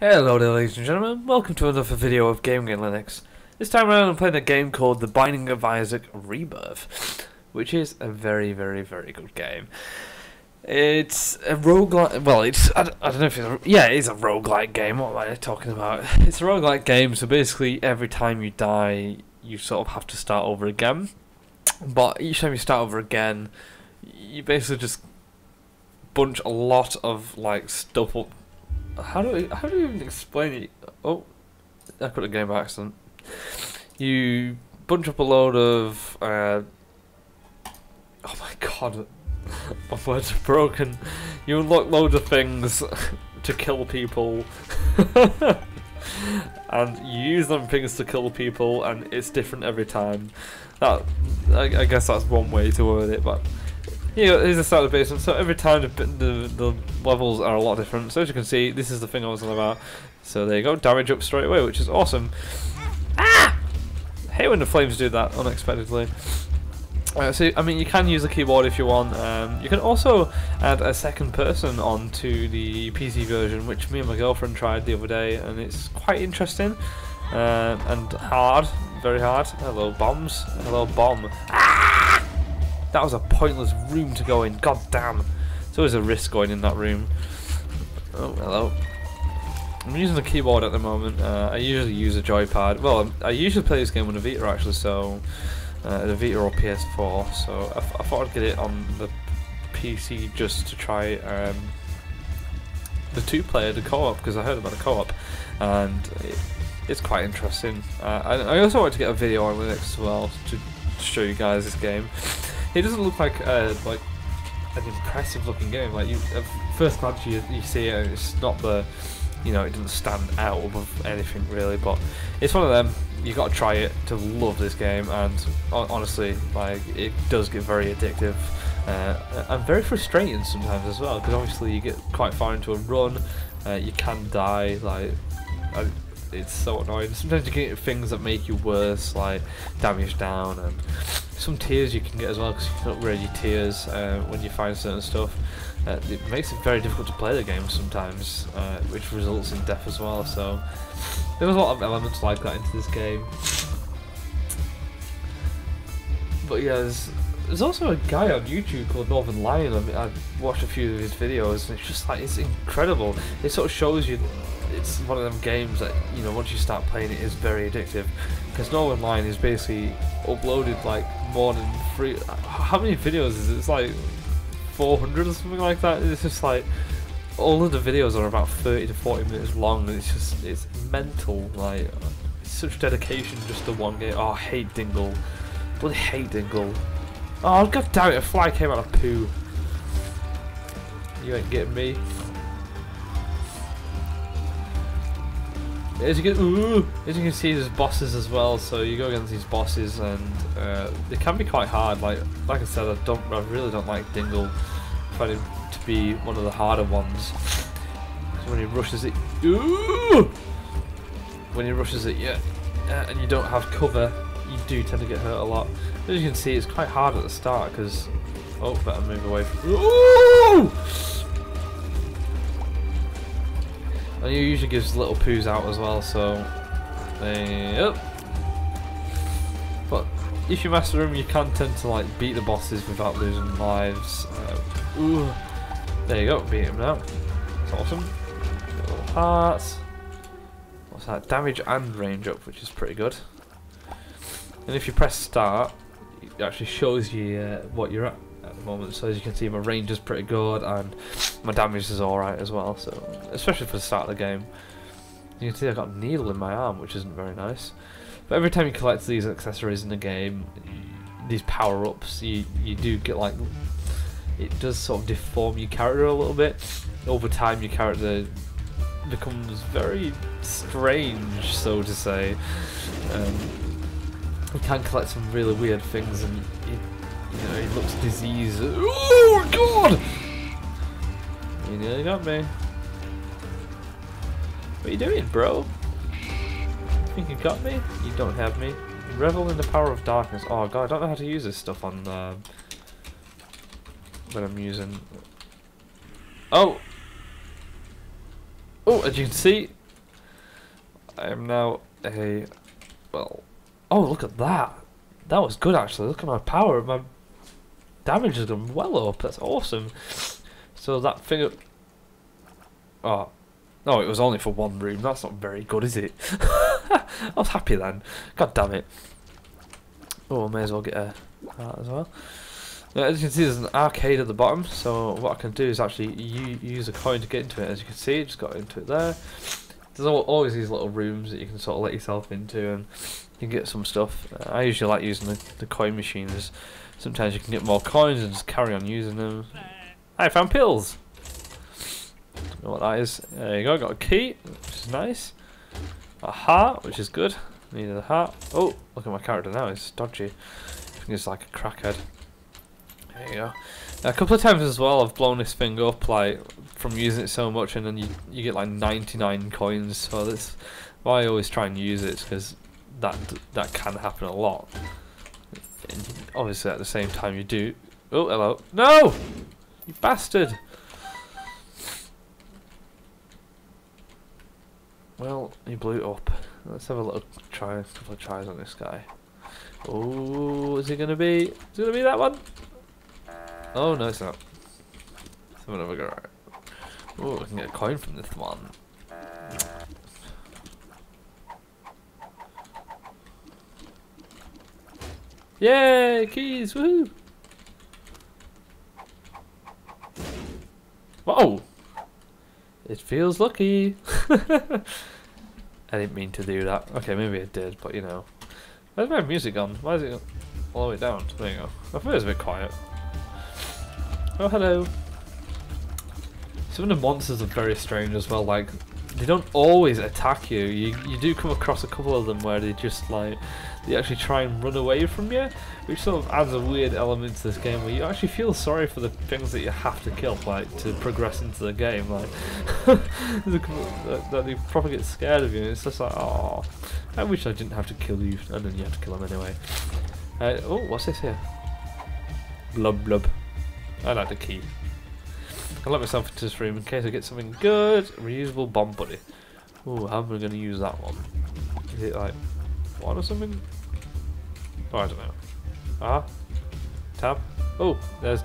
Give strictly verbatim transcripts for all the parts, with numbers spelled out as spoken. Hello there, ladies and gentlemen, welcome to another video of Gaming in Linux. This time around I'm playing a game called The Binding of Isaac Rebirth, which is a very, very, very good game. It's a roguelike, well it's, I don't, I don't know if it's, a, yeah it is a roguelike game, what am I talking about? It's a roguelike game, so basically every time you die you sort of have to start over again. But each time you start over again, you basically just bunch a lot of like stuff up. How do we, how do you even explain it? Oh, I got a game by accident. You bunch up a load of. Uh, oh my god, my words are broken. You unlock loads of things to kill people, and you use them things to kill people, and it's different every time. That I, I guess that's one way to word it, but. Here's the start of the basement, so every time the, the, the levels are a lot different. So as you can see, this is the thing I was on about. So there you go, damage up straight away, which is awesome. Ah! I hate when the flames do that unexpectedly. Uh, so, I mean, you can use a keyboard if you want. Um, you can also add a second person onto the P C version, which me and my girlfriend tried the other day, and it's quite interesting. Uh, and hard, very hard. Hello, bombs. Hello, bomb. Ah! That was a pointless room to go in, god damn. It's always a risk going in that room. Oh, hello. I'm using the keyboard at the moment. Uh, I usually use a joypad. Well, I usually play this game on a Vita actually, so... Uh, the Vita or P S four, so I, I thought I'd get it on the P C just to try um, the two-player, the co-op, because I heard about the co-op. And it, it's quite interesting. Uh, I, I also wanted to get a video on Linux as well, to, to show you guys this game. It doesn't look like uh, like an impressive looking game. Like you, at first glance, you you see it, it's not the, you know, it doesn't stand out above anything really. But it's one of them. You got to try it to love this game, and honestly, like it does get very addictive uh, and very frustrating sometimes as well. Because obviously, you get quite far into a run, uh, you can die. Like and it's so annoying. Sometimes you get things that make you worse, like damage down and. Some tears you can get as well because you can upgrade your tears uh, when you find certain stuff. Uh, it makes it very difficult to play the game sometimes, uh, which results in death as well. So there was a lot of elements like that into this game. But yeah, there's, there's also a guy on YouTube called Northern Lion. I mean, I've watched a few of his videos, and it's just like it's incredible. It sort of shows you. It's one of them games that, you know, once you start playing it is very addictive, because Northern Lion is basically uploaded like more than three, how many videos is it? It's like four hundred or something like that. It's just like, all of the videos are about thirty to forty minutes long, and it's just, it's mental, like, it's such dedication just to one game. Oh, I hate Dingle, bloody hate Dingle. Oh, god damn it, a fly came out of poo. You ain't getting me. As you can, ooh, as you can see, there's bosses as well. So you go against these bosses, and uh, they can be quite hard. Like, like I said, I don't, I really don't like Dingle. I find him to be one of the harder ones. So when he rushes it, ooh, when he rushes it, yeah, and you don't have cover, you do tend to get hurt a lot. As you can see, it's quite hard at the start because, oh, better move away from. Ooh! And he usually gives little poos out as well, so... Yep. But if you master him, you can tend to like beat the bosses without losing lives. Uh, ooh. There you go, beat him now. That's awesome. Little hearts. What's that? Damage and range up, which is pretty good. And if you press start, it actually shows you uh, what you're at at the moment. So as you can see, my range is pretty good, and... my damage is alright as well, so especially for the start of the game. You can see I've got a needle in my arm, which isn't very nice. But every time you collect these accessories in the game, these power-ups, you, you do get like... It does sort of deform your character a little bit. Over time your character becomes very strange, so to say. Um, you can collect some really weird things, and it, you know, it looks diseased. Oh god! You nearly got me. What are you doing, bro? Think you got me? You don't have me. Revel in the power of darkness. Oh god, I don't know how to use this stuff on uh, when I'm using. Oh! Oh, as you can see, I am now a, well, oh, look at that. That was good, actually. Look at my power. My damage has gone well up. That's awesome. So that figure... Oh. No, it was only for one room. That's not very good, is it? I was happy then. God damn it. Oh, I may as well get a heart as well. Now, as you can see, there's an arcade at the bottom. So what I can do is actually use a coin to get into it. As you can see, just got into it there. There's always these little rooms that you can sort of let yourself into and you can get some stuff. Uh, I usually like using the, the coin machines. Sometimes you can get more coins and just carry on using them. I found pills! Don't know what that is. There you go, got a key, which is nice. A heart, which is good. Needed a heart. Oh, look at my character now, it's dodgy. I think it's like a crackhead. There you go. A couple of times as well I've blown this thing up, like, from using it so much, and then you, you get like ninety-nine coins, so that's why I always try and use it, because that that can happen a lot. And obviously at the same time you do... Oh, hello. No! You bastard! Well, he blew it up. Let's have a little try, a couple of tries on this guy. Oh, is it going to be... Is it going to be that one? Oh, no, it's not. Let's have another go right. Oh, I can get a coin from this one. Yay, keys, woohoo! Whoa! It feels lucky! I didn't mean to do that. Okay, maybe I did, but you know. Where's my music gone? Why is it all the way down? There you go. I thought it was a bit quiet. Oh, hello! Some of the monsters are very strange as well, like, they don't always attack you. You you do come across a couple of them where they just like, they actually try and run away from you, which sort of adds a weird element to this game where you actually feel sorry for the things that you have to kill, like, to progress into the game, like, that they probably get scared of you, and it's just like, oh, I wish I didn't have to kill you, and then you have to kill them anyway. Uh, oh, what's this here? Blub blub. I like the key. I'll let myself into this room in case I get something good. Reusable bomb buddy. Ooh, how am I going to use that one? Is it like one or something? Oh, I don't know. Ah, tab. Oh, there's.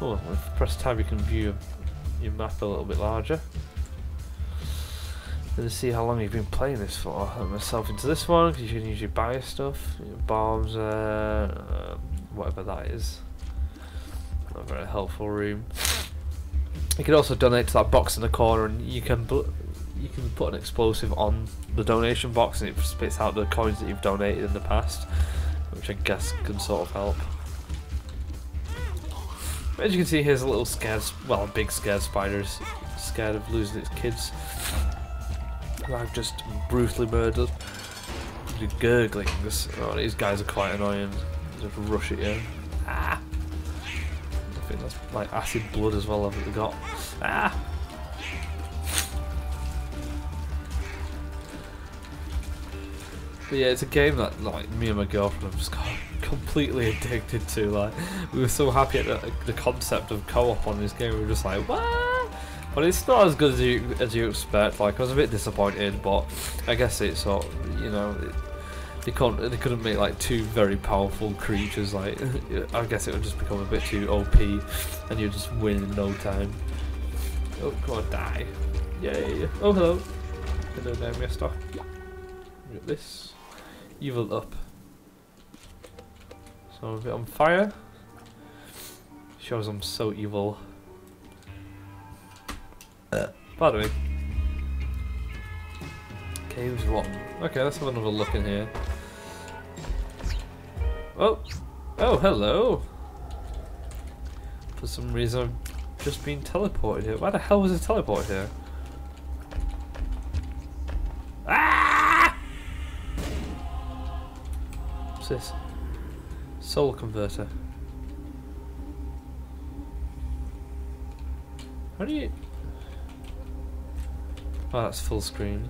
Oh, when you press tab, you can view your map a little bit larger. Let's see how long you've been playing this for. I'll let myself into this one because you can usually buy stuff, your bombs, uh, whatever that is. Not a very helpful room. You can also donate to that box in the corner, and you can you can put an explosive on the donation box, and it spits out the coins that you've donated in the past, which I guess can sort of help. But as you can see, here's a little scared, well, a big scared spider's scared of losing its kids, and I've just brutally murdered. The gurglings. Oh, these guys are quite annoying. Just rush at you. Ah. I think that's like acid blood as well. I've got. Ah! But yeah, it's a game that like me and my girlfriend have just got completely addicted to. Like, we were so happy at the, the concept of co-op on this game. We were just like, what? But it's not as good as you as you expect. Like, I was a bit disappointed, but I guess it's sort of, you know. It, They, can't, they couldn't make like two very powerful creatures, like I guess it would just become a bit too O P and you'd just win in no time. Oh, come on, die. Yay. Oh, hello. Hello there, mister. Look at this. Evil up. So I'm a bit on fire. Shows I'm so evil. Uh. By the way. Caves rotten. Okay, let's have another look in here. Oh! Oh, hello! For some reason I've just been teleported here. Why the hell was I teleported here? Ah! What's this? Soul converter. How do you... Oh, that's full screen.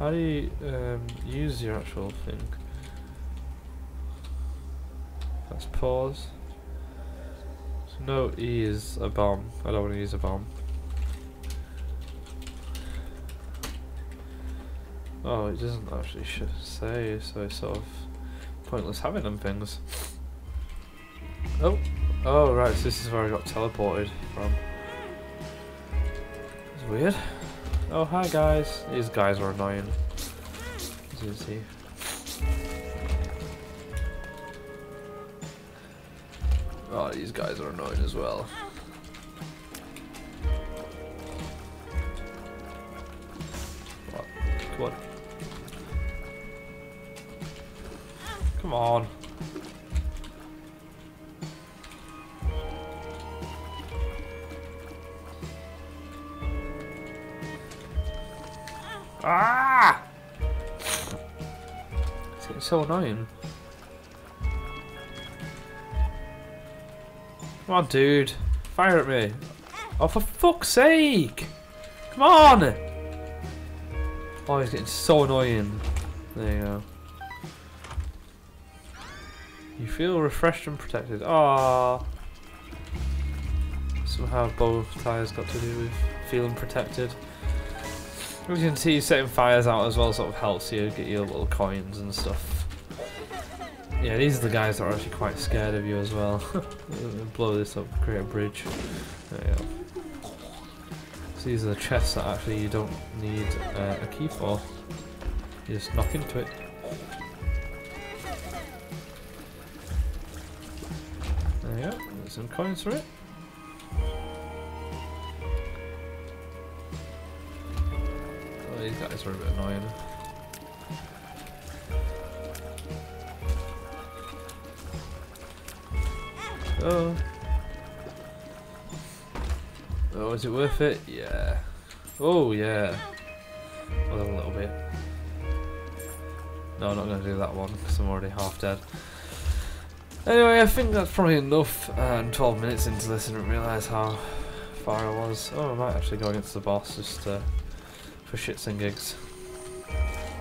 How do you um, use your actual thing? Let's pause. So no E is a bomb. I don't want to use a bomb. Oh, it doesn't actually say, so it's sort of pointless having them things. Oh, oh right, so this is where I got teleported from. It's weird. Oh, hi guys. These guys are annoying. As you can see. Oh, these guys are annoying as well. What? Come on. Come on. Ah! It's getting so annoying. Come on, dude. Fire at me. Oh, for fuck's sake! Come on! Oh, he's getting so annoying. There you go. You feel refreshed and protected. Ah. Somehow both tires got to do with feeling protected. As you can see, setting fires out as well sort of helps you get your little coins and stuff. Yeah, these are the guys that are actually quite scared of you as well. Blow this up, create a bridge. There you go. So these are the chests that actually you don't need uh, a key for. You just knock into it. There you go, there's some coins for it. Oh, these guys are a bit annoying. Oh. Oh, is it worth it? Yeah. Oh, yeah. Well, a little bit. No, I'm not going to do that one because I'm already half dead. Anyway, I think that's probably enough. And um, twelve minutes into this, I didn't realise how far I was. Oh, I might actually go against the boss just uh, for shits and gigs.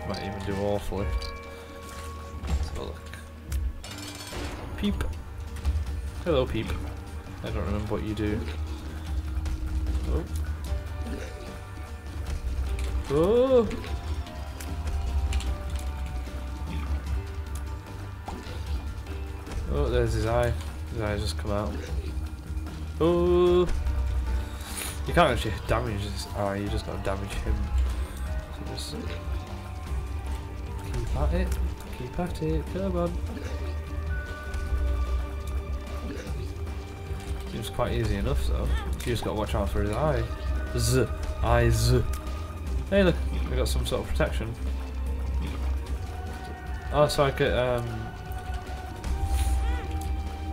Might even do awfully. Let's have a look. Peep. Hello, peep. I don't remember what you do. Oh. Oh. Oh, there's his eye. His eye just come out. Oh. You can't actually damage his eye, you just gotta damage him. So just keep at it. Keep at it. Come on. Seems quite easy enough, though. You just gotta watch out for his eye. Z. Eyes. Hey, look, we got some sort of protection. Oh, so I could, um.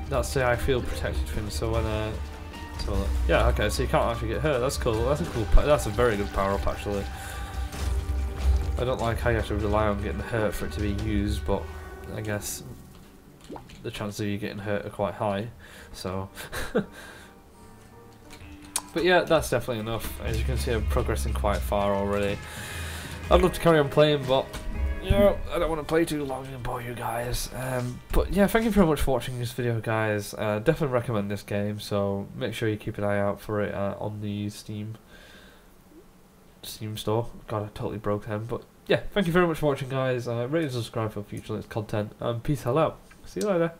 That's the I feel protected thing, so when, uh. So, uh, yeah, okay, so you can't actually get hurt. That's cool. That's a cool. That's a very good power up, actually. I don't like how you have to rely on getting hurt for it to be used, but I guess the chances of you getting hurt are quite high, so. But yeah, that's definitely enough. As you can see, I'm progressing quite far already. I'd love to carry on playing, but you know, I don't want to play too long and bore you guys. Um, but yeah, thank you very much for watching this video, guys. Uh, definitely recommend this game, so make sure you keep an eye out for it uh, on the Steam Steam store. God, I totally broke them, but yeah, thank you very much for watching, guys. Uh, rate and subscribe for future Linux content, and peace hell out. See you later.